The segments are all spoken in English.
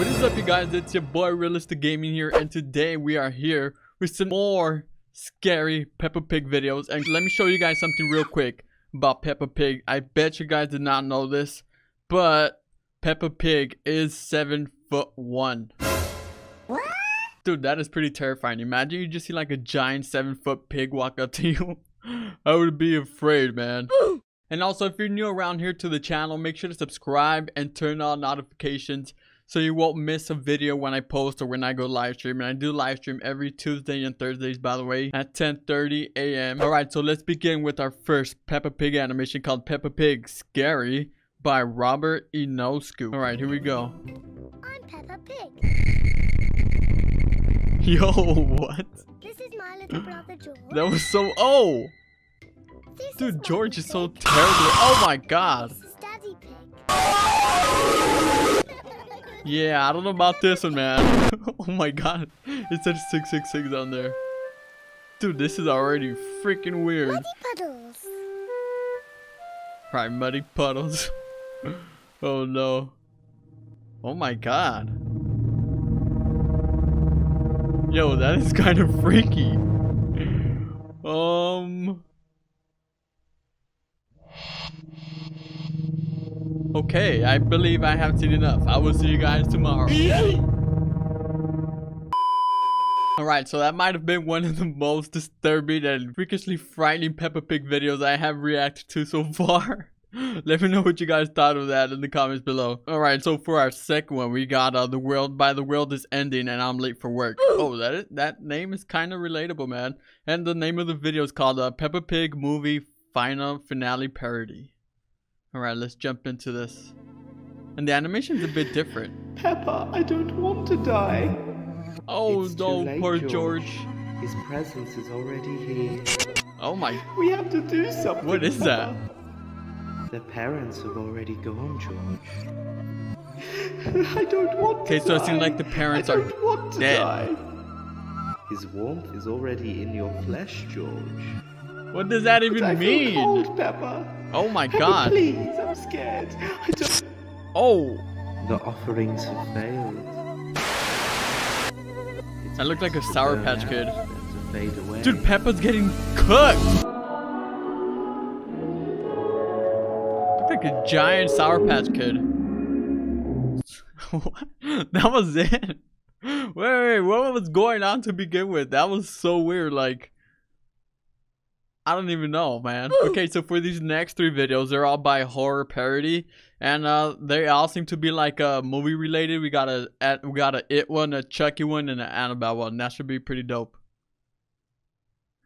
What is up, you guys? It's your boy Realistic Gaming here, and today we are here with some more scary Peppa Pig videos. And let me show you guys something real quick about Peppa Pig. I bet you guys did not know this, but Peppa Pig is 7'1". What? Dude, that is pretty terrifying. Imagine you just see like a giant 7-foot pig walk up to you. I would be afraid, man. Ooh. And also, if you're new around here to the channel, make sure to subscribe and turn on notifications so you won't miss a video when I post or when I go live stream. And I do live stream every Tuesday and Thursdays, by the way, at 10:30 a.m. All right, so let's begin with our first Peppa Pig animation called Peppa Pig Scary by Robert Inosku. All right, here we go. I'm Peppa Pig. Yo, what? This is my little brother George. That was so, oh! This dude, George is so terrible. Oh my God. This is Daddy Pig. Yeah, I don't know about this one, man. Oh my God, it said 666 on there. Dude, this is already freaking weird. Muddy Puddles. Right, Muddy Puddles. Oh no. Oh my God. Yo, that is kind of freaky. Okay, I believe I have seen enough. I will see you guys tomorrow. Alright, so that might have been one of the most disturbing and freakishly frightening Peppa Pig videos I have reacted to so far. Let me know what you guys thought of that in the comments below. Alright, so for our second one, we got The World Is Ending and I'm Late for Work. Oh, that name is kind of relatable, man. And the name of the video is called Peppa Pig Movie Final Finale Parody. Alright, let's jump into this. And the animation's a bit different. Peppa, I don't want to die. Oh no, poor George. His presence is already here. Oh my. We have to do something. What is that? The parents have already gone, George. I don't want to die. Okay, so it seems like the parents are dead. His warmth is already in your flesh, George. What does that even mean? Feel cold, Peppa. Oh my God. Please, I'm scared. I don't... Oh. The offerings have failed. That looked like a Sour Patch Kid. Dude, Peppa's getting cooked. Looked like a giant Sour Patch Kid. That was it. Wait, what was going on to begin with? That was so weird, like... I don't even know, man. Okay, so for these next three videos, they're all by horror parody, and they all seem to be like movie related. We got a It one, a Chucky one, and an Annabelle one. That should be pretty dope.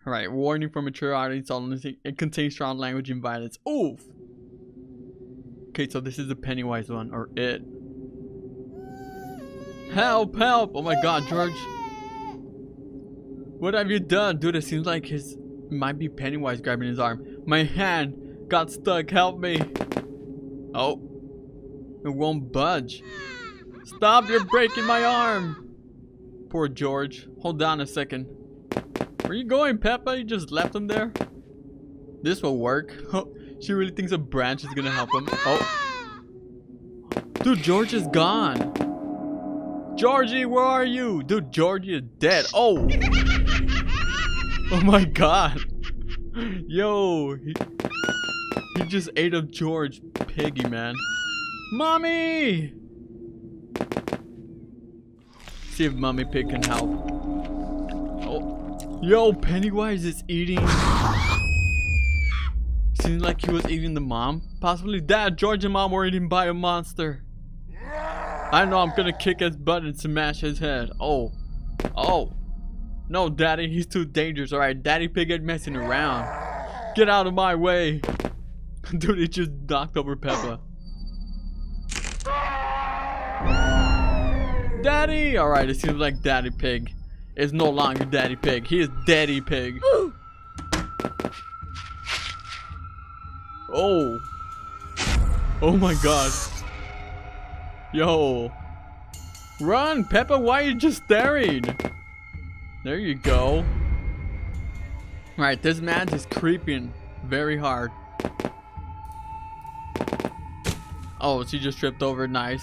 All right, warning for mature audience only. It contains strong language and violence. Oof. Okay, so this is the Pennywise one, or It. Help! Help! Oh my God, George! What have you done, dude? It seems like his. Might be Pennywise grabbing his arm. My hand got stuck. Help me. Oh, it won't budge. Stop, you're breaking my arm. Poor George. Hold on a second. Where are you going, Peppa? You just left him there. This will work. She really thinks a branch is gonna help him. Oh, dude, George is gone. Georgie, where are you? Dude, Georgie is dead. Oh. Oh my God. Yo, he just ate up George Piggy, man. Mommy! See if Mommy Pig can help. Oh. Yo, Pennywise is eating. Seems like he was eating the mom. Possibly Dad, George and Mom were eaten by a monster. I know, I'm gonna kick his butt and smash his head. Oh. Oh. No, Daddy, he's too dangerous. All right, Daddy Pig ain't messing around. Get out of my way. Dude, he just knocked over Peppa. Daddy! All right, it seems like Daddy Pig is no longer Daddy Pig. He is Daddy Pig. Oh. Oh, my God. Yo. Run, Peppa. Why are you just staring? There you go. Alright, this man is creeping very hard. Oh, she just tripped over. Nice.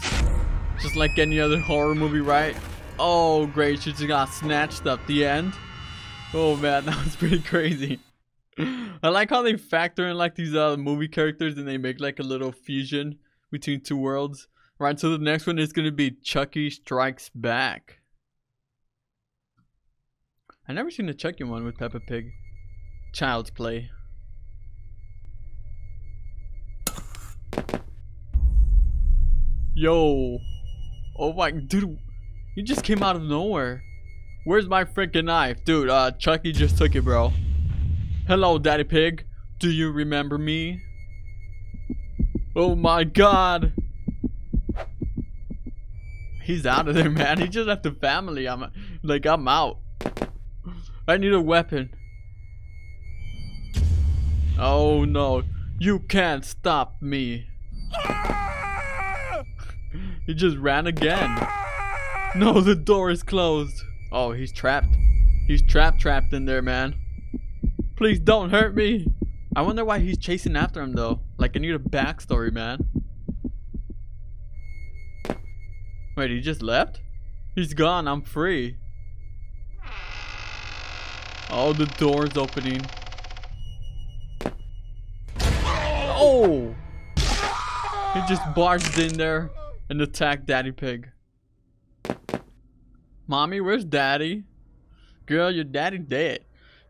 just like any other horror movie, right? Oh great, she just got snatched up the end. Oh man, that was pretty crazy. I like how they factor in like these movie characters and they make like a little fusion between two worlds. Right, so the next one is gonna be Chucky Strikes Back. I've never seen a Chucky one with Peppa Pig. Child's Play. Yo. Oh my, dude, you just came out of nowhere. Where's my freaking knife? Dude, Chucky just took it, bro. Hello, Daddy Pig. Do you remember me? Oh my god. He's out of there, man. He just left the family. I'm out. I need a weapon. Oh no. You can't stop me. He just ran again. No, the door is closed. Oh, he's trapped. He's trapped in there, man. Please don't hurt me. I wonder why he's chasing after him though. Like, I need a backstory, man. Wait, he just left? He's gone. I'm free. Oh, the door's opening. Oh! He just barged in there and attacked Daddy Pig. Mommy, where's Daddy? Girl, your daddy dead.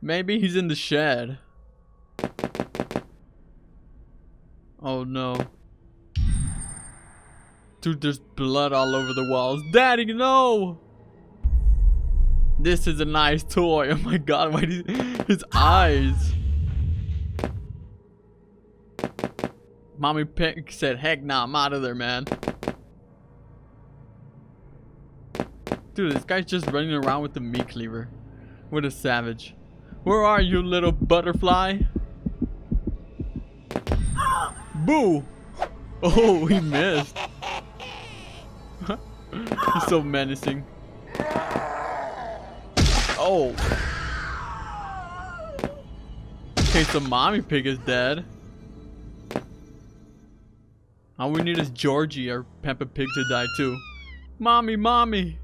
Maybe he's in the shed. Oh no. Dude, there's blood all over the walls. Daddy, no! This is a nice toy. Oh my god, why did his eyes? Mommy Pig said, heck nah, I'm out of there, man. Dude, this guy's just running around with the meat cleaver. What a savage. Where are you, little butterfly? Boo! Oh, he missed. He's so menacing. Oh. Okay, so Mommy Pig is dead. All we need is Georgie or Peppa Pig to die too. Mommy, mommy.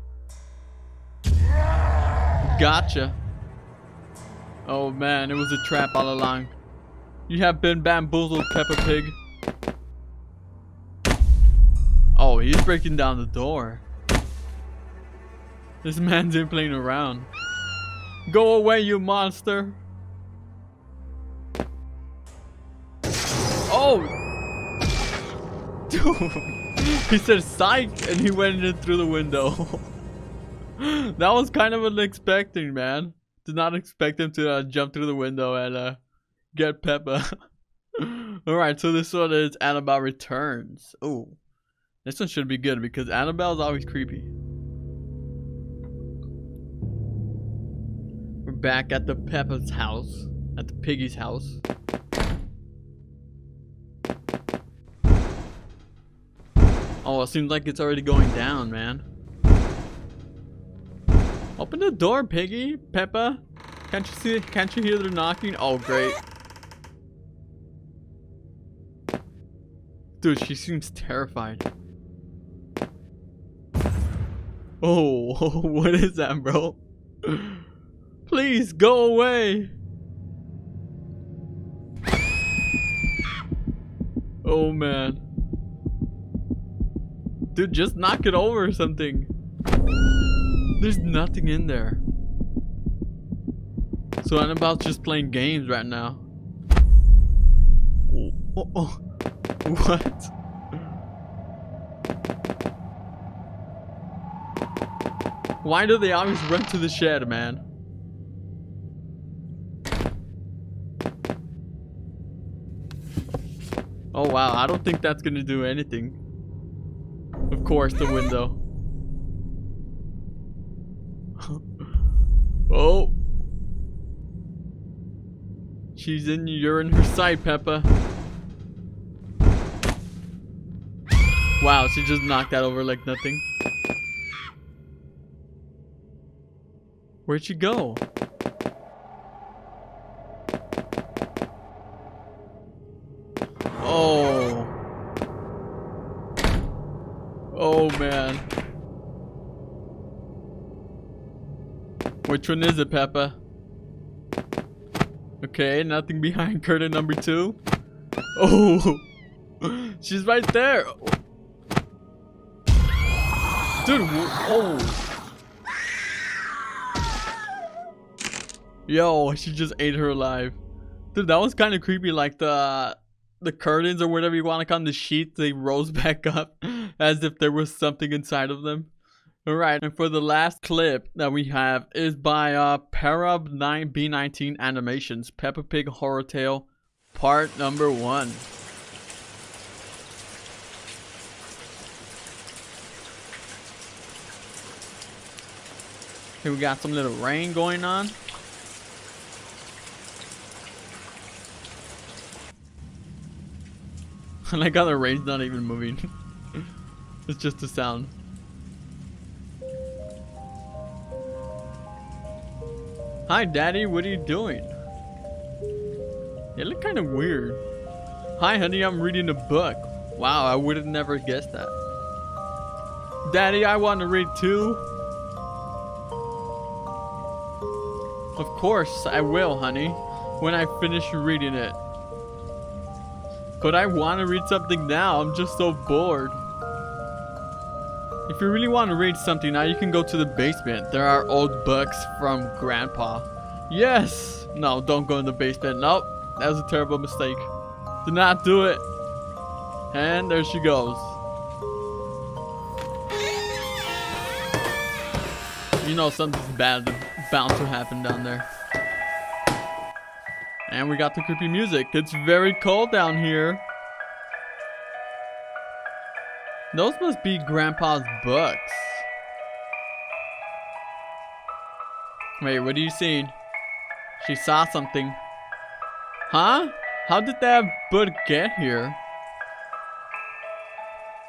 Gotcha. Oh man, it was a trap all along. You have been bamboozled, Peppa Pig. Oh, he's breaking down the door. This man's in playing around. Go away, you monster. Oh! Dude! He said psych and he went in through the window. That was kind of unexpected, man. Did not expect him to jump through the window and get Peppa. Alright, so this one is Annabelle Returns. Oh, this one should be good because Annabelle's always creepy. We're back at the Peppa's house. At the piggy's house. Oh, it seems like it's already going down, man. Open the door, Piggy. Peppa, can't you see? Can't you hear they're knocking? Oh, great. Dude, she seems terrified. Oh, what is that, bro? Please go away. Oh man, dude, just knock it over or something. There's nothing in there. So Annabelle's just playing games right now. Oh, oh, oh. What? Why do they always run to the shed, man? Oh wow, I don't think that's gonna do anything. Of course, the window. Oh, she's in. You're in her sight, Peppa. Wow, she just knocked that over like nothing. Where'd she go? Oh. Oh man. Which one is it, Peppa? Okay, nothing behind curtain number 2. Oh, she's right there. Dude, oh. Yo, she just ate her alive. Dude, that was kind of creepy. Like the curtains or whatever you want to call them, the sheets, they rose back up as if there was something inside of them. All right, and for the last clip that we have is by Parab9B19 Animations, Peppa Pig Horror Tale, part number 1. Here we got some little rain going on. I like how the rain's not even moving. It's just a sound. Hi, Daddy. What are you doing? You look kind of weird. Hi, honey. I'm reading a book. Wow, I would have never guessed that. Daddy, I want to read too. Of course, I will, honey. When I finish reading it. But I want to read something now. I'm just so bored. If you really want to read something now, you can go to the basement. There are old books from Grandpa. Yes! No, don't go in the basement. Nope. That was a terrible mistake. Do not do it. And there she goes. You know something's bad bound to happen down there. And we got the creepy music. It's very cold down here. Those must be Grandpa's books. Wait, what are you seeing? She saw something. Huh? How did that book get here?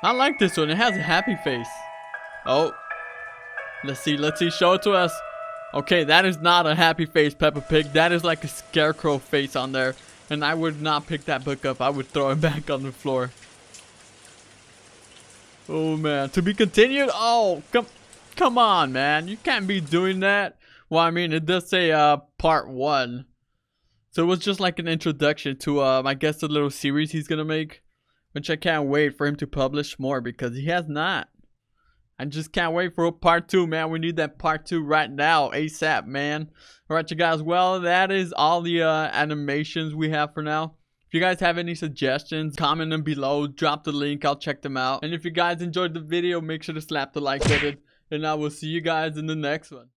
I like this one. It has a happy face. Oh. Let's see. Show it to us. Okay, that is not a happy face, Peppa Pig. That is like a scarecrow face on there. And I would not pick that book up. I would throw it back on the floor. Oh man, to be continued. Oh, come on, man. You can't be doing that. Well, I mean, it does say part 1, so it was just like an introduction to I guess the little series he's gonna make, which I can't wait for him to publish more because he has not. I just can't wait for a part 2, man. We need that part 2 right now, ASAP, man. All right, you guys. Well, that is all the animations we have for now. If you guys have any suggestions, comment them below, drop the link, I'll check them out. And if you guys enjoyed the video, make sure to slap the like button, and I will see you guys in the next one.